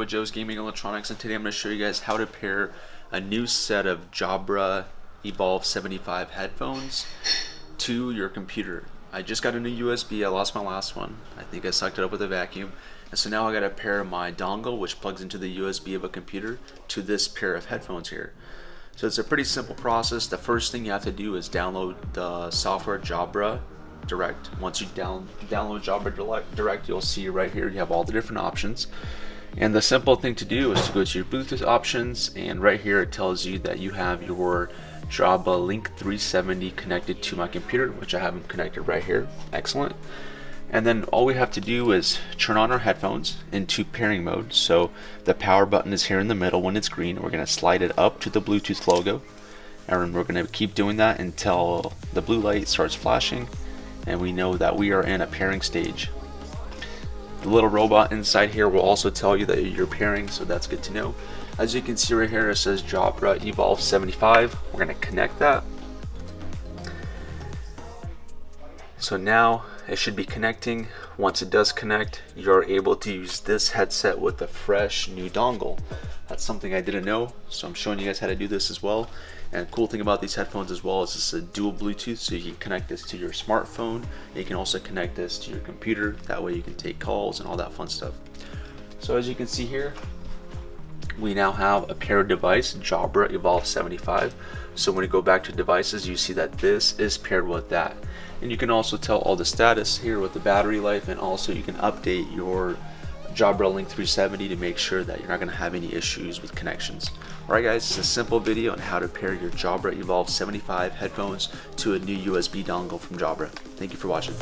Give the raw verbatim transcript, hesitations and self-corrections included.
With Joe's Gaming and Electronics, and today I'm going to show you guys how to pair a new set of Jabra Evolve seventy-five headphones to your computer. I just got a new U S B. I lost my last one. I think I sucked it up with a vacuum, and so now I got to pair my dongle, which plugs into the U S B of a computer, to this pair of headphones here. So it's a pretty simple process. The first thing you have to do is download the software Jabra Direct. Once you down, download Jabra Direct, you'll see right here you have all the different options. And the simple thing to do is to go to your Bluetooth options, and right here it tells you that you have your Jabra Link three seventy connected to my computer, which I have them connected right here. Excellent. And then all we have to do is turn on our headphones into pairing mode. So the power button is here in the middle when it's green. We're going to slide it up to the Bluetooth logo, and we're going to keep doing that until the blue light starts flashing and we know that we are in a pairing stage. The little robot inside here will also tell you that you're pairing, so that's good to know. As you can see right here, it says Jabra Evolve seventy-five. We're going to connect that. So now it should be connecting. Once it does connect, you're able to use this headset with a fresh new dongle. That's something I didn't know, so I'm showing you guys how to do this as well. And the cool thing about these headphones as well is this is a dual Bluetooth, so you can connect this to your smartphone. You can also connect this to your computer. That way you can take calls and all that fun stuff. So as you can see here, we now have a paired device, Jabra Evolve seventy-five. So when you go back to devices, you see that this is paired with that. And you can also tell all the status here with the battery life, and also you can update your Jabra Link three seventy to make sure that you're not going to have any issues with connections. Alright guys, it's a simple video on how to pair your Jabra Evolve seventy-five headphones to a new U S B dongle from Jabra. Thank you for watching.